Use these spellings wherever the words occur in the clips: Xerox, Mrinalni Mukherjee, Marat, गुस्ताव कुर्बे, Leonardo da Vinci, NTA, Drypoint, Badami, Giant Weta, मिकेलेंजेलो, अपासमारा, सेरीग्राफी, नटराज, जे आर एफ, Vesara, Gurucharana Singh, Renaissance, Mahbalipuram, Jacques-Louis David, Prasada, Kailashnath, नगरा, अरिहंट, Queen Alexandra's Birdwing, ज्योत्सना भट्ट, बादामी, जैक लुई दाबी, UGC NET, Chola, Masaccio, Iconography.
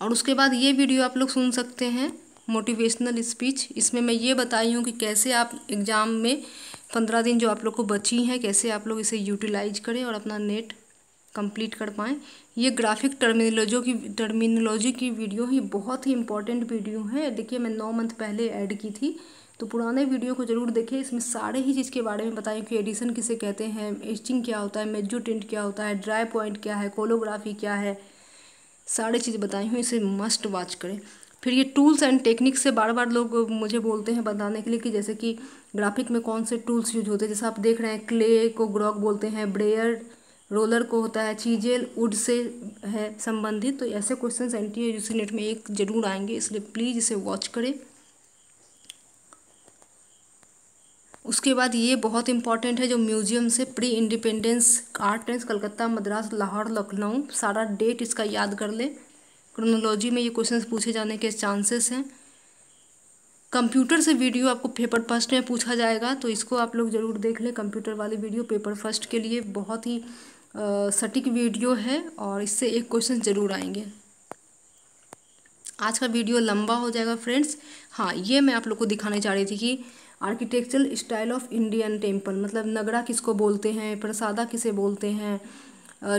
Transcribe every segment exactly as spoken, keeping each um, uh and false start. और उसके बाद ये वीडियो आप लोग सुन सकते हैं मोटिवेशनल स्पीच। इसमें मैं ये बताई हूँ कि कैसे आप एग्ज़ाम में पंद्रह दिन जो आप लोग को बची हैं कैसे आप लोग इसे यूटिलाइज करें और अपना नेट कंप्लीट कर पाएँ। ये ग्राफिक टर्मिनोलॉजी की टर्मिनोलॉजी की वीडियो ही बहुत ही इंपॉर्टेंट वीडियो है। देखिए मैं नौ मंथ पहले ऐड की थी, तो पुराने वीडियो को ज़रूर देखें। इसमें सारे ही चीज़ के बारे में बताएं कि एडिशन किसे कहते हैं, एचिंग क्या होता है, मेजोटिंट क्या होता है, ड्राई पॉइंट क्या है, कोलोग्राफी क्या है, सारे चीज़ बताई हूँ। इसे मस्ट वॉच करें। फिर ये टूल्स एंड टेक्निक्स से बार बार लोग मुझे बोलते हैं बताने के लिए कि जैसे कि ग्राफिक में कौन से टूल्स यूज होते हैं। जैसे आप देख रहे हैं क्ले को ग्रॉक बोलते हैं, ब्रेयर रोलर को होता है, चीजेल वुड से है संबंधित। तो ऐसे क्वेश्चंस एनटीए यूजीसी नेट में एक जरूर आएंगे, इसलिए प्लीज़ इसे वॉच करें। उसके बाद ये बहुत इंपॉर्टेंट है जो म्यूजियम से pre independence art trends Calcutta, Madras, Lahore, Lucknow, सारा डेट इसका याद कर लें। क्रोनोलॉजी में ये क्वेश्चंस पूछे जाने के चांसेस हैं। कंप्यूटर से वीडियो आपको पेपर फर्स्ट में पूछा जाएगा, तो इसको आप लोग ज़रूर देख लें। कंप्यूटर वाली वीडियो पेपर फर्स्ट के लिए बहुत ही सटीक वीडियो है और इससे एक क्वेश्चन ज़रूर आएंगे। आज का वीडियो लंबा हो जाएगा फ्रेंड्स। हाँ, ये मैं आप लोग को दिखाने चाह रही थी कि architectural style of Indian temple, मतलब नगरा किसको बोलते हैं, प्रसादा किसे बोलते हैं,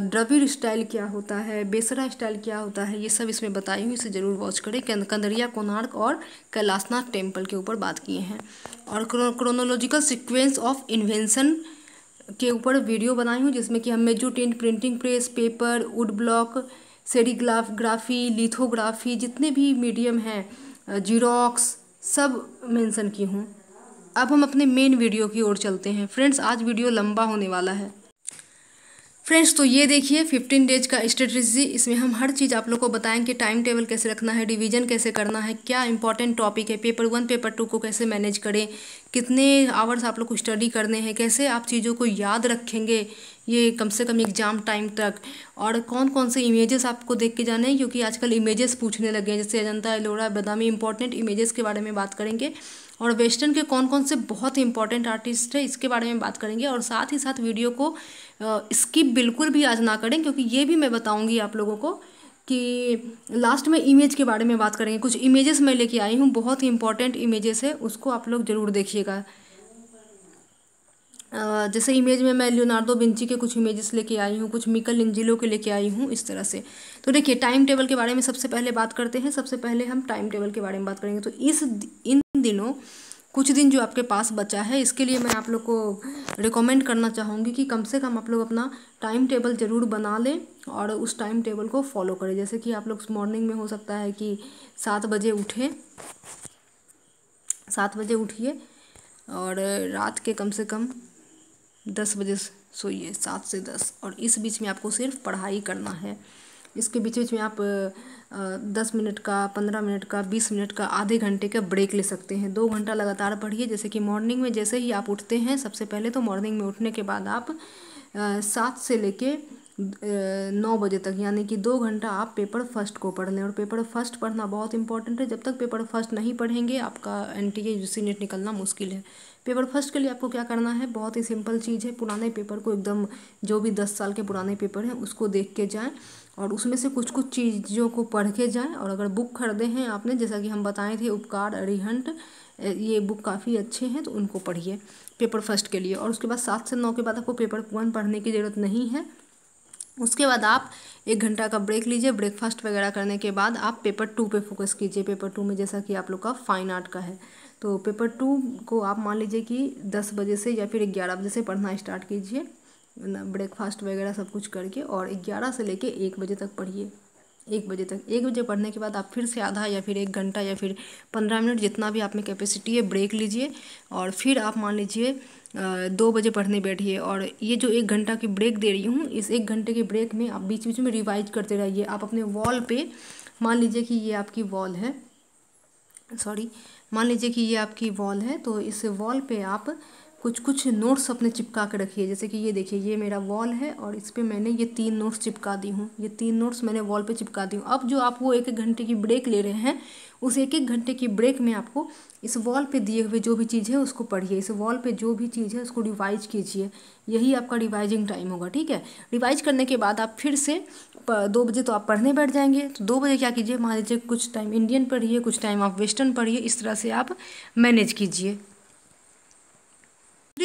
द्रविड़ स्टाइल क्या होता है, बेसरा स्टाइल क्या होता है, ये सब इसमें बताई हूँ। इसे ज़रूर वॉच करें। कंदरिया, कोणार्क और कैलाशनाथ टेम्पल के ऊपर बात किए हैं। और क्रोनोलॉजिकल सिक्वेंस ऑफ इन्वेंशन के ऊपर वीडियो बनाई हूँ, जिसमें कि हम mezzotint, printing press, paper, wood block, सेरीग्राफी, lithography, जितने भी मीडियम हैं, जीरोक्स, सब मेंशन की हूँ। अब हम अपने मेन वीडियो की ओर चलते हैं फ्रेंड्स। आज वीडियो लंबा होने वाला है फ्रेंड्स। तो ये देखिए फिफ्टीन डेज का स्ट्रेटजी, इसमें हम हर चीज़ आप लोग को बताएं कि टाइम टेबल कैसे रखना है, डिवीजन कैसे करना है, क्या इंपॉर्टेंट टॉपिक है, पेपर वन पेपर टू को कैसे मैनेज करें, कितने आवर्स आप लोग को स्टडी करने हैं, कैसे आप चीज़ों को याद रखेंगे ये कम से कम एग्ज़ाम टाइम तक, और कौन कौन से इमेजेस आपको देख के जाने हैं, क्योंकि आजकल इमेजेस पूछने लगे हैं। जैसे अजंता, एलोरा, बदामी, इंपॉर्टेंट इमेजेस के बारे में बात करेंगे, और वेस्टर्न के कौन कौन से बहुत इंपॉर्टेंट आर्टिस्ट है इसके बारे में बात करेंगे। और साथ ही साथ वीडियो को स्किप बिल्कुल भी आज ना करें, क्योंकि ये भी मैं बताऊँगी आप लोगों को कि लास्ट में इमेज के बारे में बात करेंगे। कुछ इमेजेस मैं लेके आई हूँ, बहुत ही इंपॉर्टेंट इमेजेस है, उसको आप लोग ज़रूर देखिएगा। जैसे इमेज में मैं लियोनार्डो विंची के कुछ इमेजेस लेके आई हूँ, कुछ मिकेलेंजेलो के लेके आई हूँ, इस तरह से। तो देखिए टाइम टेबल के बारे में सबसे पहले बात करते हैं। सबसे पहले हम टाइम टेबल के बारे में बात करेंगे। तो इस इन दिनों कुछ दिन जो आपके पास बचा है, इसके लिए मैं आप लोग को रिकमेंड करना चाहूँगी कि कम से कम आप लोग अपना टाइम टेबल ज़रूर बना लें और उस टाइम टेबल को फॉलो करें। जैसे कि आप लोग मॉर्निंग में हो सकता है कि सात बजे उठें, सात बजे उठिए, और रात के कम से कम दस बजे सोइए, सात से दस। और इस बीच में आपको सिर्फ पढ़ाई करना है। इसके बीच बीच में आप दस मिनट का, पंद्रह मिनट का, बीस मिनट का, आधे घंटे का ब्रेक ले सकते हैं। दो घंटा लगातार पढ़िए। जैसे कि मॉर्निंग में जैसे ही आप उठते हैं, सबसे पहले तो मॉर्निंग में उठने के बाद आप सात से लेके नौ बजे तक, यानी कि दो घंटा आप पेपर फर्स्ट को पढ़ लें। और पेपर फर्स्ट पढ़ना बहुत इंपॉर्टेंट है। जब तक पेपर फर्स्ट नहीं पढ़ेंगे आपका एनटीए यूजीसी नेट निकलना मुश्किल है। पेपर फर्स्ट के लिए आपको क्या करना है, बहुत ही सिंपल चीज़ है। पुराने पेपर को एकदम, जो भी दस साल के पुराने पेपर हैं उसको देख के जाएँ और उसमें से कुछ कुछ चीज़ों को पढ़ के जाएँ। और अगर बुक खरीदे हैं आपने, जैसा कि हम बताए थे उपकार, अरिहंट, ये बुक काफ़ी अच्छे हैं, तो उनको पढ़िए पेपर फर्स्ट के लिए। और उसके बाद सात से नौ के बाद आपको पेपर वन पढ़ने की ज़रूरत नहीं है। उसके बाद आप एक घंटा का ब्रेक लीजिए। ब्रेकफास्ट वगैरह करने के बाद आप पेपर टू पे फोकस कीजिए। पेपर टू में जैसा कि आप लोग का फ़ाइन आर्ट का है, तो पेपर टू को आप मान लीजिए कि दस बजे से या फिर ग्यारह बजे से पढ़ना स्टार्ट कीजिए, ब्रेकफास्ट वगैरह सब कुछ करके। और ग्यारह से लेके एक बजे तक पढ़िए, एक बजे तक। एक बजे पढ़ने के बाद आप फिर से आधा या फिर एक घंटा या फिर पंद्रह मिनट, जितना भी आप में कैपेसिटी है, ब्रेक लीजिए। और फिर आप मान लीजिए दो बजे पढ़ने बैठिए। और ये जो एक घंटा की ब्रेक दे रही हूँ, इस एक घंटे के ब्रेक में आप बीच बीच में रिवाइज करते रहिए। आप अपने वॉल पे मान लीजिए कि ये आपकी वॉल है, सॉरी मान लीजिए कि ये आपकी वॉल है, तो इस वॉल पे आप कुछ कुछ नोट्स अपने चिपका के रखिए। जैसे कि ये देखिए, ये मेरा वॉल है और इस पर मैंने ये तीन नोट्स चिपका दी हूँ, ये तीन नोट्स मैंने वॉल पे चिपका दी हूँ। अब जो आप वो एक एक घंटे की ब्रेक ले रहे हैं, उस एक एक घंटे की ब्रेक में आपको इस वॉल पे दिए हुए जो भी चीज़ है उसको पढ़िए, इस वॉल पे जो भी चीज़ है उसको रिवाइज कीजिए। यही आपका रिवाइजिंग टाइम होगा, ठीक है। रिवाइज करने के बाद आप फिर से दो बजे तो आप पढ़ने बैठ जाएंगे। तो दो बजे क्या कीजिए, मान लीजिए कुछ टाइम इंडियन पढ़िए, कुछ टाइम आप वेस्टर्न पढ़िए, इस तरह से आप मैनेज कीजिए।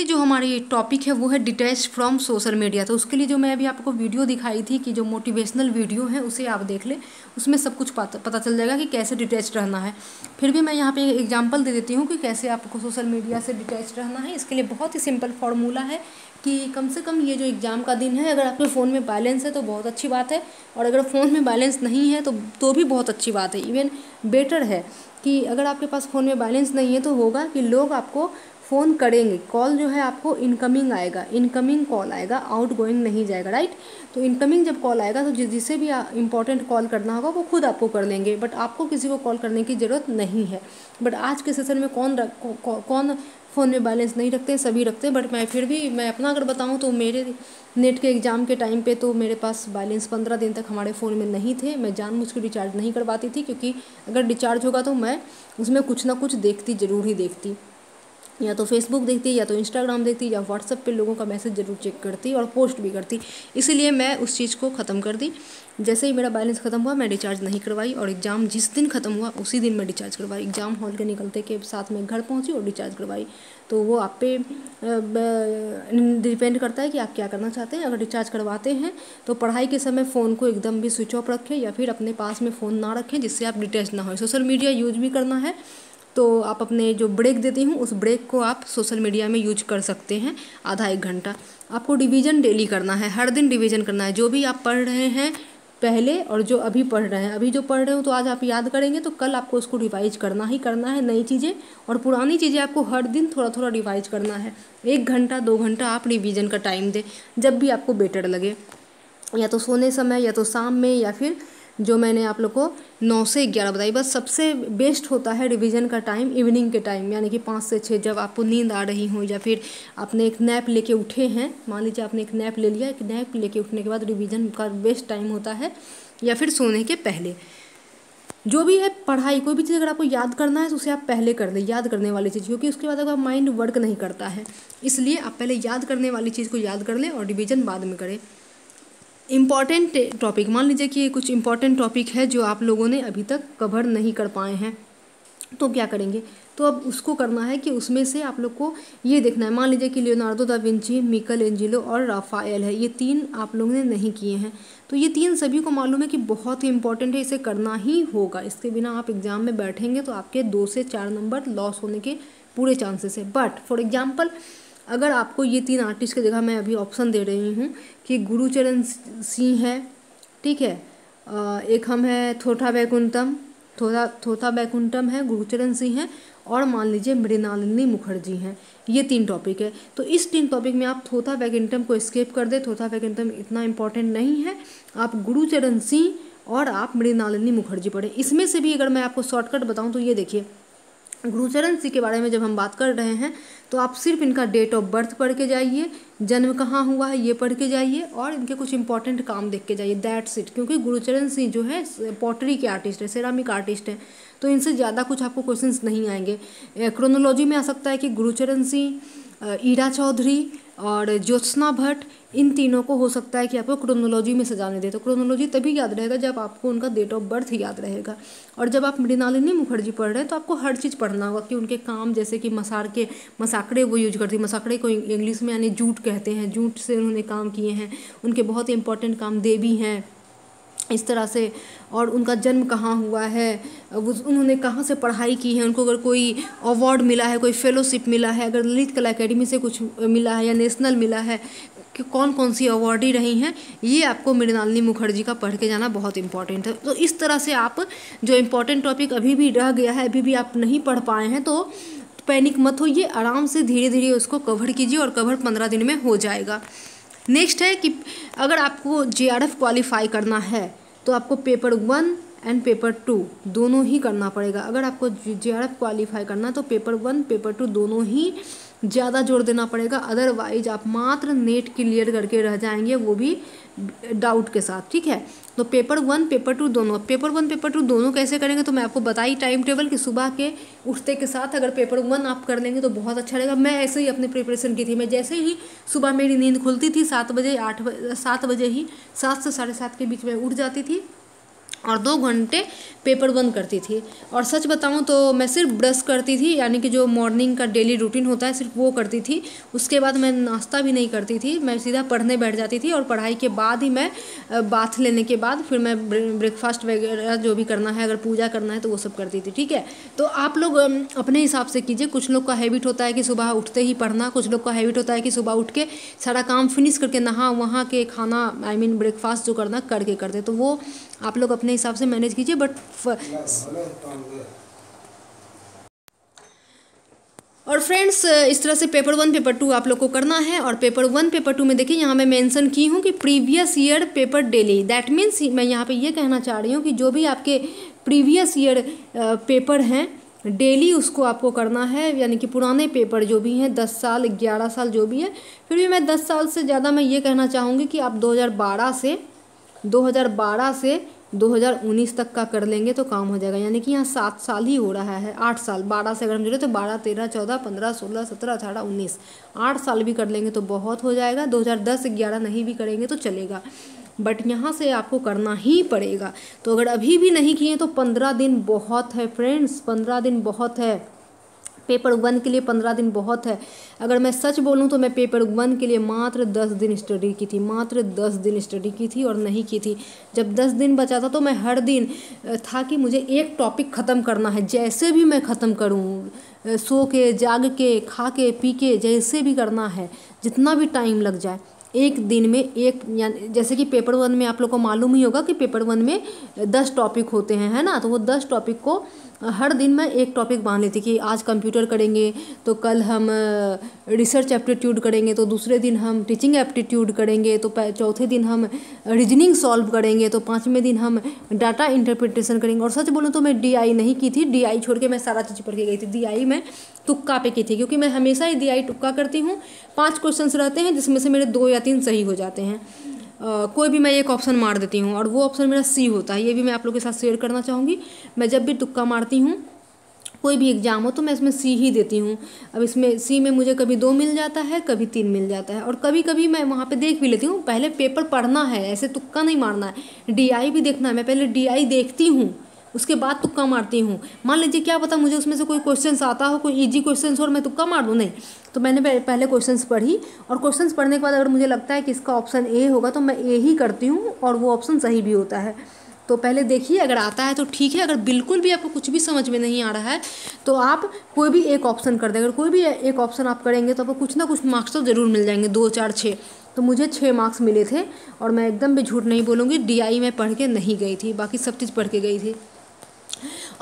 जो हमारी टॉपिक है वो है डिटैच फ्रॉम सोशल मीडिया। तो उसके लिए जो मैं अभी आपको वीडियो दिखाई थी कि जो मोटिवेशनल वीडियो है उसे आप देख ले, उसमें सब कुछ पता पता चल जाएगा कि कैसे डिटैच रहना है। फिर भी मैं यहाँ पे एग्जांपल दे देती हूँ कि कैसे आपको सोशल मीडिया से डिटैच रहना है। इसके लिए बहुत ही सिंपल फार्मूला है कि कम से कम ये जो एग्ज़ाम का दिन है, अगर आपके फ़ोन में बैलेंस है तो बहुत अच्छी बात है, और अगर फ़ोन में बैलेंस नहीं है तो तो भी बहुत अच्छी बात है। इवन बेटर है कि अगर आपके पास फ़ोन में बैलेंस नहीं है तो होगा कि लोग आपको फ़ोन करेंगे, कॉल जो है आपको इनकमिंग आएगा, इनकमिंग कॉल आएगा, आउटगोइंग नहीं जाएगा, राइट। तो इनकमिंग जब कॉल आएगा तो जिस जिसे भी इंपॉर्टेंट कॉल करना होगा वो खुद आपको कर लेंगे, बट आपको किसी को कॉल करने की ज़रूरत नहीं है। बट आज के सेशन में कौन कौ, कौन फ़ोन में बैलेंस नहीं रखते, सभी रखते हैं। बट मैं फिर भी मैं अपना अगर बताऊँ तो मेरे नेट के एग्ज़ाम के टाइम पे तो मेरे पास बैलेंस पंद्रह दिन तक हमारे फ़ोन में नहीं थे। मैं जानबूझ के रिचार्ज नहीं करवाती थी, क्योंकि अगर रिचार्ज होगा तो मैं उसमें कुछ ना कुछ देखती ज़रूर ही देखती, या तो फेसबुक देखती, या तो इंस्टाग्राम देखती, या व्हाट्सएप पे लोगों का मैसेज ज़रूर चेक करती और पोस्ट भी करती। इसीलिए मैं उस चीज़ को ख़त्म कर दी। जैसे ही मेरा बैलेंस ख़त्म हुआ मैं रिचार्ज नहीं करवाई, और एग्ज़ाम जिस दिन ख़त्म हुआ उसी दिन मैं रिचार्ज करवाई। एग्ज़ाम हॉल के निकलते के साथ में घर पहुँची और रिचार्ज करवाई। तो वो आप पे डिपेंड करता है कि आप क्या करना चाहते हैं। अगर रिचार्ज करवाते हैं तो पढ़ाई के समय फ़ोन को एकदम भी स्विच ऑफ रखें, या फिर अपने पास में फ़ोन ना रखें, जिससे आप डिटैच ना हो। सोशल मीडिया यूज भी करना है तो आप अपने जो ब्रेक देती हूँ उस ब्रेक को आप सोशल मीडिया में यूज कर सकते हैं, आधा एक घंटा। आपको डिवीज़न डेली करना है, हर दिन डिवीज़न करना है, जो भी आप पढ़ रहे हैं पहले और जो अभी पढ़ रहे हैं। अभी जो पढ़ रहे हो तो आज आप याद करेंगे तो कल आपको उसको रिवाइज करना ही करना है, नई चीज़ें और पुरानी चीज़ें आपको हर दिन थोड़ा थोड़ा रिवाइज करना है। एक घंटा दो घंटा आप रिवीजन का टाइम दें, जब भी आपको बेटर लगे, या तो सोने समय, या तो शाम में, या फिर जो मैंने आप लोग को नौ से ग्यारह बताई। बस सबसे बेस्ट होता है रिवीजन का टाइम इवनिंग के टाइम, यानी कि पाँच से छः, जब आपको नींद आ रही हो, या फिर आपने एक नैप लेके उठे हैं। मान लीजिए आपने एक नैप ले लिया, एक नैप लेके उठने के बाद रिवीजन का बेस्ट टाइम होता है, या फिर सोने के पहले। जो भी है पढ़ाई, कोई भी चीज़ अगर आपको याद करना है तो उसे आप पहले कर लें, याद करने वाली चीज़, क्योंकि उसके बाद आपका माइंड वर्क नहीं करता है। इसलिए आप पहले याद करने वाली चीज़ को याद कर लें और रिवीजन बाद में करें। इम्पॉर्टेंट टॉपिक, मान लीजिए कि कुछ इम्पॉर्टेंट टॉपिक है जो आप लोगों ने अभी तक कवर नहीं कर पाए हैं, तो क्या करेंगे? तो अब उसको करना है कि उसमें से आप लोग को ये देखना है। मान लीजिए कि लियोनार्डो दा विंची, मिकेलेंजेलो और राफाएल है, ये तीन आप लोगों ने नहीं किए हैं, तो ये तीन सभी को मालूम है कि बहुत ही इंपॉर्टेंट है, इसे करना ही होगा। इसके बिना आप एग्ज़ाम में बैठेंगे तो आपके दो से चार नंबर लॉस होने के पूरे चांसेस है। बट फॉर एग्ज़ाम्पल, अगर आपको ये तीन आर्टिस्ट की जगह मैं अभी ऑप्शन दे रही हूँ कि गुरुचरण सिंह है, ठीक है, एक हम है थोथा बैकुंठम, थोथा थोथा बैकुंठम है, गुरुचरण सिंह है, और मान लीजिए मृणालिनी मुखर्जी हैं। ये तीन टॉपिक है, तो इस तीन टॉपिक में आप थोथा बैकुंठम को स्किप कर दें। थोथा बैकुंठम इतना इम्पोर्टेंट नहीं है। आप गुरुचरण सिंह और आप मृणालिनी मुखर्जी पढ़ें। इसमें से भी अगर मैं आपको शॉर्टकट बताऊँ तो ये देखिए, गुरुचरण सिंह के बारे में जब हम बात कर रहे हैं तो आप सिर्फ इनका डेट ऑफ बर्थ पढ़ के जाइए, जन्म कहाँ हुआ है ये पढ़ के जाइए, और इनके कुछ इंपॉर्टेंट काम देख के जाइए, दैट्स इट। क्योंकि गुरुचरण सिंह जो है पॉटरी के आर्टिस्ट है, सेरामिक आर्टिस्ट है, तो इनसे ज़्यादा कुछ आपको क्वेश्चंस नहीं आएंगे। क्रोनोलॉजी में आ सकता है कि गुरुचरण सिंह, ईरा चौधरी और ज्योत्सना भट्ट, इन तीनों को हो सकता है कि आपको क्रोनोलॉजी में सजाने दे। तो क्रोनोलॉजी तभी याद रहेगा जब आपको उनका डेट ऑफ बर्थ याद रहेगा। और जब आप मृणालिनी मुखर्जी पढ़ रहे हैं तो आपको हर चीज़ पढ़ना होगा कि उनके काम, जैसे कि मसार के मसाकड़े वो यूज करती, मसाकड़े को इंग्लिश में यानी जूट कहते हैं, जूट से उन्होंने काम किए हैं, उनके बहुत इंपॉर्टेंट काम देवी हैं, इस तरह से। और उनका जन्म कहाँ हुआ है, उन्होंने कहाँ से पढ़ाई की है, उनको अगर कोई अवार्ड मिला है, कोई फेलोशिप मिला है, अगर ललित कला एकेडमी से कुछ मिला है या नेशनल मिला है, कि कौन कौन सी अवार्डी रही हैं, ये आपको मृणालिनी मुखर्जी का पढ़ के जाना बहुत इंपॉर्टेंट है। तो इस तरह से आप जो इम्पोर्टेंट टॉपिक अभी भी रह गया है, अभी भी आप नहीं पढ़ पाए हैं, तो पैनिक मत होइए, आराम से धीरे धीरे उसको कवर कीजिए, और कवर पंद्रह दिन में हो जाएगा। नेक्स्ट है कि अगर आपको जे आर एफ क्वालिफाई करना है तो आपको paper one and paper two दोनों ही करना पड़ेगा। अगर आपको जे आर एफ क्वालिफाई करना है तो पेपर वन पेपर टू दोनों ही ज़्यादा जोर देना पड़ेगा, अदरवाइज आप मात्र नेट क्लियर करके रह जाएंगे, वो भी डाउट के साथ। ठीक है, तो पेपर वन पेपर टू दोनों, पेपर वन पेपर टू दोनों कैसे करेंगे तो मैं आपको बताई टाइम टेबल कि सुबह के उठते के साथ अगर पेपर वन आप कर लेंगे तो बहुत अच्छा रहेगा। मैं ऐसे ही अपनी प्रिपरेशन की थी, मैं जैसे ही सुबह मेरी नींद खुलती थी सात बजे आठ सात बजे ही सात से साढ़े सात के बीच में उठ जाती थी और दो घंटे पेपर वन करती थी। और सच बताऊं तो मैं सिर्फ ब्रश करती थी, यानी कि जो मॉर्निंग का डेली रूटीन होता है सिर्फ वो करती थी। उसके बाद मैं नाश्ता भी नहीं करती थी, मैं सीधा पढ़ने बैठ जाती थी और पढ़ाई के बाद ही मैं बाथ लेने के बाद फिर मैं ब्रेकफास्ट वगैरह जो भी करना है, अगर पूजा करना है तो वो सब करती थी। ठीक है, तो आप लोग अपने हिसाब से कीजिए। कुछ लोग का हैबिट होता है कि सुबह उठते ही पढ़ना, कुछ लोग का हैबिट होता है कि सुबह उठ के सारा काम फिनिश करके नहा वहाँ के खाना आई मीन ब्रेकफास्ट जो करना करके करते, तो वो आप लोग अपने हिसाब से मैनेज कीजिए। बट और फ्रेंड्स इस तरह से पेपर वन पेपर टू आप लोग को करना है। और पेपर वन पेपर टू में देखिए यहाँ मैं मेंशन की हूँ कि previous year paper daily, that means मैं यहाँ पे ये कहना चाह रही हूँ कि जो भी आपके प्रीवियस ईयर पेपर हैं डेली उसको आपको करना है, यानी कि पुराने पेपर जो भी हैं दस साल ग्यारह साल जो भी है। फिर भी मैं दस साल से ज़्यादा मैं ये कहना चाहूँगी कि आप दो हज़ार बारह से दो हज़ार बारह से दो हज़ार उन्नीस तक का कर लेंगे तो काम हो जाएगा। यानी कि यहाँ सात साल ही हो रहा है, आठ साल, बारह से अगर हम जुड़े तो बारह तेरह चौदह पंद्रह सोलह सत्रह अठारह उन्नीस, आठ साल भी कर लेंगे तो बहुत हो जाएगा। दो हज़ार दस ग्यारह नहीं भी करेंगे तो चलेगा, बट यहाँ से आपको करना ही पड़ेगा। तो अगर अभी भी नहीं किए तो पंद्रह दिन बहुत है फ्रेंड्स, पंद्रह दिन बहुत है। पेपर वन के लिए पंद्रह दिन बहुत है। अगर मैं सच बोलूं तो मैं पेपर वन के लिए मात्र दस दिन स्टडी की थी, मात्र दस दिन स्टडी की थी और नहीं की थी। जब दस दिन बचा था तो मैं हर दिन था कि मुझे एक टॉपिक ख़त्म करना है, जैसे भी मैं ख़त्म करूं, सो के जाग के खा के पी के जैसे भी करना है, जितना भी टाइम लग जाए एक दिन में एक, यानी जैसे कि पेपर वन में आप लोग को मालूम ही होगा कि पेपर वन में दस टॉपिक होते हैं, है ना। तो वो दस टॉपिक को हर दिन मैं एक टॉपिक बांध लेती कि आज कंप्यूटर करेंगे तो कल हम रिसर्च एप्टीट्यूड करेंगे, तो दूसरे दिन हम टीचिंग एप्टीट्यूड करेंगे, तो चौथे दिन हम रीजनिंग सॉल्व करेंगे, तो पाँचवें दिन हम डाटा इंटरप्रिटेशन करेंगे। और सच बोलूँ तो मैं डी आई नहीं की थी, डी आई छोड़ के मैं सारा चीज़ पढ़ के गई थी। डी आई मैं तुक्का पे की थी, क्योंकि मैं हमेशा ही डी आई तुक्का करती हूँ। पाँच क्वेश्चंस रहते हैं जिसमें से मेरे दो या तीन सही हो जाते हैं, Uh, कोई भी मैं एक ऑप्शन मार देती हूँ और वो ऑप्शन मेरा सी होता है। ये भी मैं आप लोग के साथ शेयर करना चाहूँगी। मैं जब भी तुक्का मारती हूँ कोई भी एग्ज़ाम हो तो मैं इसमें सी ही देती हूँ। अब इसमें सी में मुझे कभी दो मिल जाता है, कभी तीन मिल जाता है, और कभी कभी मैं वहाँ पे देख भी लेती हूँ। पहले पेपर पढ़ना है, ऐसे तुक्का नहीं मारना है, डी आई भी देखना है। मैं पहले डी आई देखती हूँ उसके बाद तुक्का मारती हूँ। मान लीजिए क्या पता मुझे उसमें से कोई क्वेश्चन आता हो, कोई इजी क्वेश्चन हो और मैं तुक्का मार दूँ, नहीं। तो मैंने पहले क्वेश्चंस पढ़ी और क्वेश्चंस पढ़ने के बाद अगर मुझे लगता है कि इसका ऑप्शन ए होगा तो मैं ए ही करती हूँ और वो ऑप्शन सही भी होता है। तो पहले देखिए, अगर आता है तो ठीक है, अगर बिल्कुल भी आपको कुछ भी समझ में नहीं आ रहा है तो आप कोई भी एक ऑप्शन कर दें। अगर कोई भी एक ऑप्शन आप करेंगे तो आपको कुछ ना कुछ मार्क्स तो ज़रूर मिल जाएंगे, दो चार छः। तो मुझे छः मार्क्स मिले थे और मैं एकदम भी झूठ नहीं बोलूँगी, डी आई में पढ़ के नहीं गई थी, बाकी सब चीज़ पढ़ के गई थी।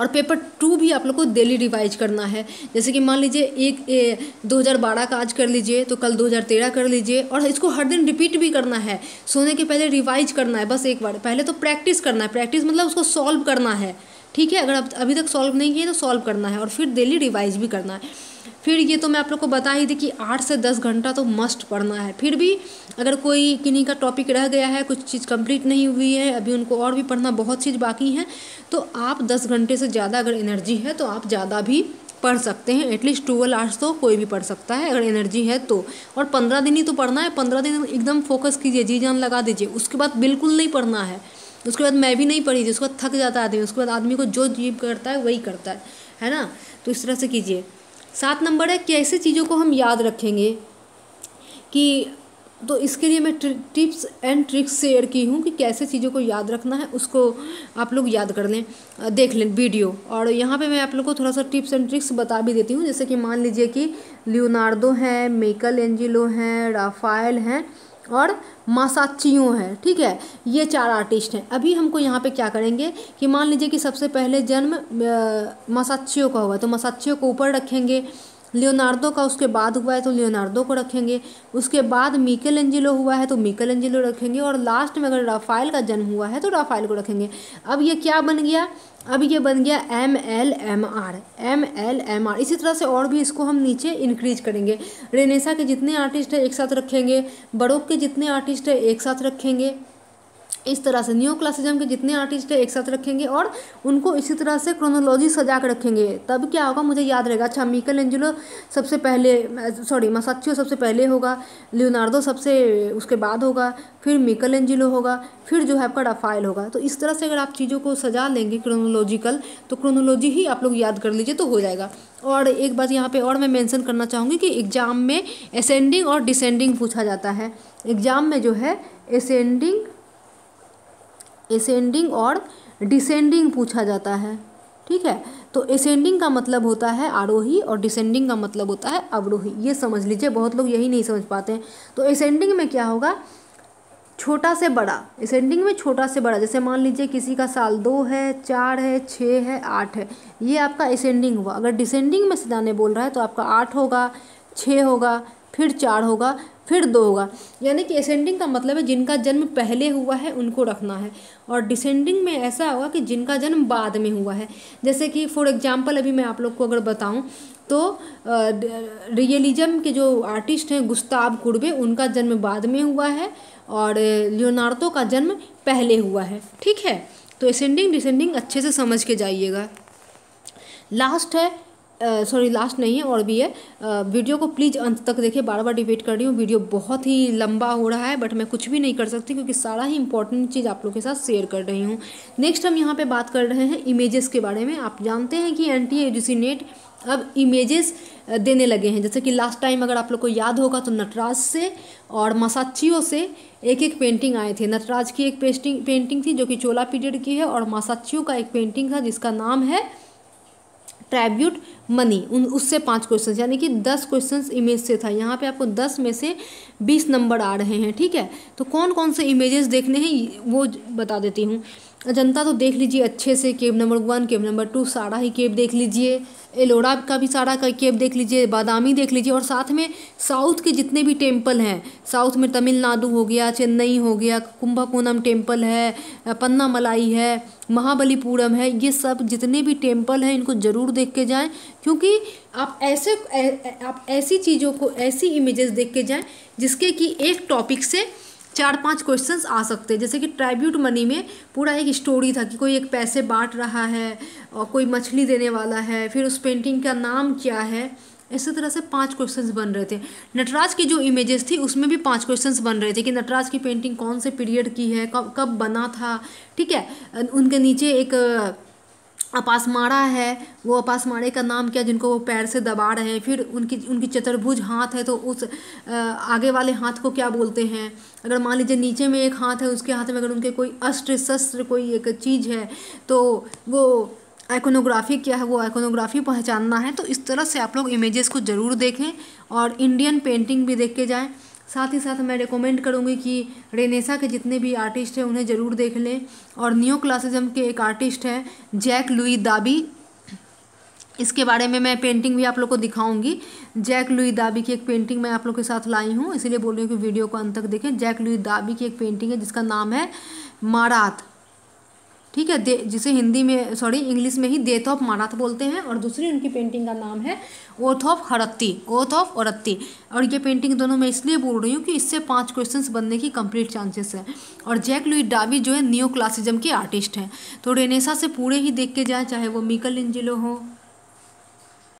और पेपर टू भी आप लोग को डेली रिवाइज करना है। जैसे कि मान लीजिए एक ए, दो हज़ार बारह का आज कर लीजिए तो कल दो हज़ार तेरह कर लीजिए, और इसको हर दिन रिपीट भी करना है। सोने के पहले रिवाइज करना है, बस एक बार पहले तो प्रैक्टिस करना है। प्रैक्टिस मतलब उसको सॉल्व करना है, ठीक है। अगर अभी तक सॉल्व नहीं किए तो सॉल्व करना है और फिर डेली रिवाइज भी करना है। फिर ये तो मैं आप लोग को बता ही दी कि आठ से दस घंटा तो मस्ट पढ़ना है। फिर भी अगर कोई किन्हीं का टॉपिक रह गया है, कुछ चीज़ कंप्लीट नहीं हुई है अभी, उनको और भी पढ़ना बहुत चीज़ बाकी हैं, तो आप दस घंटे से ज़्यादा अगर एनर्जी है तो आप ज़्यादा भी पढ़ सकते हैं। एटलीस्ट ट्वेल्व आवर्स तो कोई भी पढ़ सकता है अगर एनर्जी है तो। और पंद्रह दिन ही तो पढ़ना है, पंद्रह दिन एकदम फोकस कीजिए, जी जान लगा दीजिए। उसके बाद बिल्कुल नहीं पढ़ना है। उसके बाद मैं भी नहीं पढ़ी थी, उसके बाद थक जाता है आदमी, उसके बाद आदमी को जो जीव करता है वही करता है, है ना। तो इस तरह से कीजिए। सात नंबर है कैसे चीज़ों को हम याद रखेंगे कि, तो इसके लिए मैं टिप्स एंड ट्रिक्स शेयर की हूँ कि कैसे चीज़ों को याद रखना है, उसको आप लोग याद कर लें, देख लें वीडियो। और यहाँ पे मैं आप लोग को थोड़ा सा टिप्स एंड ट्रिक्स बता भी देती हूँ। जैसे कि मान लीजिए कि लियोनार्डो हैं, मिकेलेंजेलो हैं, राफेल हैं और मसाच्चियो है, ठीक है, ये चार आर्टिस्ट हैं। अभी हमको यहाँ पे क्या करेंगे कि मान लीजिए कि सबसे पहले जन्म मसाच्चियो का होगा तो मसाच्चियो को ऊपर रखेंगे, लियोनार्डो का उसके बाद हुआ है तो लियोनार्डो को रखेंगे, उसके बाद मिकेलेंजेलो हुआ है तो मिकेलेंजेलो रखेंगे, और लास्ट में अगर राफेल का जन्म हुआ है तो राफेल को रखेंगे। अब ये क्या बन गया, अब ये बन गया M L M R, M L M R. इसी तरह से और भी इसको हम नीचे इंक्रीज करेंगे। रेनेसा के जितने आर्टिस्ट हैं एक साथ रखेंगे, बड़ोक के जितने आर्टिस्ट हैं एक साथ रखेंगे, इस तरह से न्यू क्लासिज्म के जितने आर्टिस्ट हैं एक साथ रखेंगे, और उनको इसी तरह से क्रोनोलॉजी सजा कर रखेंगे। तब क्या होगा मुझे याद रहेगा। अच्छा, मिकेलेंजेलो सबसे पहले, सॉरी मसाच्चियो सबसे पहले होगा, लियोनार्डो सबसे उसके बाद होगा, फिर मिकेलेंजेलो होगा, फिर जो है आपका राफेल होगा। तो इस तरह से अगर आप चीज़ों को सजा लेंगे क्रोनोलॉजिकल, तो क्रोनोलॉजी ही आप लोग याद कर लीजिए तो हो जाएगा। और एक बात यहाँ पे और मैं मेंशन करना चाहूँगी कि एग्ज़ाम में असेंडिंग और डिसेंडिंग पूछा जाता है। एग्ज़ाम में जो है असेंडिंग असेंडिंग और डिसेंडिंग पूछा जाता है, ठीक है। तो असेंडिंग का मतलब होता है आरोही और डिसेंडिंग का मतलब होता है अवरोही, ये समझ लीजिए। बहुत लोग यही नहीं समझ पाते हैं। तो असेंडिंग में क्या होगा, छोटा से बड़ा, असेंडिंग में छोटा से बड़ा, जैसे मान लीजिए किसी का साल दो है, चार है, छः है, आठ है, ये आपका असेंडिंग हुआ। अगर डिसेंडिंग में सजाने बोल रहा है तो आपका आठ होगा, छः होगा, फिर चार होगा, फिर दो होगा। यानी कि असेंडिंग का मतलब है जिनका जन्म पहले हुआ है उनको रखना है, और डिसेंडिंग में ऐसा होगा कि जिनका जन्म बाद में हुआ है। जैसे कि फॉर एग्जांपल अभी मैं आप लोग को अगर बताऊं तो रियलिज्म के जो आर्टिस्ट हैं गुस्ताव कुर्बे, उनका जन्म बाद में हुआ है और लियोनार्डो का जन्म पहले हुआ है, ठीक है। तो असेंडिंग डिसेंडिंग अच्छे से समझ के जाइएगा। लास्ट है, सॉरी लास्ट नहीं है, और भी है। वीडियो को प्लीज़ अंत तक देखिए, बार बार रिपीट कर रही हूँ, वीडियो बहुत ही लंबा हो रहा है, बट मैं कुछ भी नहीं कर सकती क्योंकि सारा ही इंपॉर्टेंट चीज़ आप लोगों के साथ शेयर कर रही हूँ। नेक्स्ट हम यहाँ पे बात कर रहे हैं इमेजेस के बारे में। आप जानते हैं कि N T A UGC NET अब इमेजेस देने लगे हैं। जैसे कि लास्ट टाइम अगर आप लोग को याद होगा तो नटराज से और मसाच्चियो से एक एक पेंटिंग आए थे। नटराज की एक पेंटिंग पेंटिंग थी जो कि चोला पीरियड की है, और मसाच्चियो का एक पेंटिंग था जिसका नाम है ट्रैब्यूट मनी। उन उससे पाँच क्वेश्चन, यानी कि दस क्वेश्चन इमेज से था। यहाँ पे आपको दस में से बीस नंबर आ रहे हैं, ठीक है। तो कौन कौन से इमेजेस देखने हैं वो बता देती हूँ। अजंता तो देख लीजिए अच्छे से, cave number one, cave number two, सारा ही केव देख लीजिए, एलोरा का भी सारा का केव देख लीजिए, बादामी देख लीजिए, और साथ में साउथ के जितने भी टेम्पल हैं, साउथ में तमिलनाडु हो गया, चेन्नई हो गया, कुंभाकोनम टेम्पल है, पन्ना मलाई है, महाबलीपुरम है, ये सब जितने भी टेम्पल हैं इनको ज़रूर देख के जाएँ, क्योंकि आप ऐसे ऐ, आप ऐसी चीज़ों को, ऐसी इमेजेस देख के जाएँ जिसके कि एक टॉपिक से चार पांच क्वेश्चंस आ सकते हैं। जैसे कि ट्राइब्यूट मनी में पूरा एक स्टोरी था कि कोई एक पैसे बांट रहा है और कोई मछली देने वाला है, फिर उस पेंटिंग का नाम क्या है, इसी तरह से पांच क्वेश्चंस बन रहे थे। नटराज की जो इमेजेस थी उसमें भी पांच क्वेश्चंस बन रहे थे कि नटराज की पेंटिंग कौन से पीरियड की है, कब कब बना था, ठीक है। उनके नीचे एक अपासमारा है, वो अपासमारे का नाम क्या जिनको वो पैर से दबा रहे हैं, फिर उनकी उनकी चतुर्भुज हाथ है तो उस आगे वाले हाथ को क्या बोलते हैं। अगर मान लीजिए नीचे में एक हाथ है, उसके हाथ में अगर उनके कोई अस्त्र शस्त्र कोई एक चीज़ है तो वो आइकोनोग्राफी क्या है, वो आइकोनोग्राफी पहचानना है। तो इस तरह से आप लोग इमेजेस को ज़रूर देखें और इंडियन पेंटिंग भी देख के जाएँ। साथ ही साथ मैं रेकमेंड करूंगी कि रेनेसा के जितने भी आर्टिस्ट हैं उन्हें ज़रूर देख लें, और न्यू क्लासिज्म के एक आर्टिस्ट हैं जैक लुई दाबी, इसके बारे में मैं पेंटिंग भी आप लोग को दिखाऊंगी। जैक लुई दाबी की एक पेंटिंग मैं आप लोग के साथ लाई हूं, इसलिए बोल रही हूँ कि वीडियो को अंत तक देखें। जैक लुई दाबी की एक पेंटिंग है जिसका नाम है मारात, ठीक है, जिसे हिंदी में सॉरी इंग्लिश में ही डेथ ऑफ मारात बोलते हैं, और दूसरी उनकी पेंटिंग का नाम है oath of Horatii, oath of Horatii. और ये पेंटिंग दोनों मैं इसलिए बोल रही हूँ कि इससे पांच क्वेश्चंस बनने की कंप्लीट चांसेस है। और जैक लुई डावी जो है न्यू क्लासिज्म के आर्टिस्ट हैं। तो रेनेसा से पूरे ही देख के जाएँ, चाहे वो मिकेलेंजेलो हो,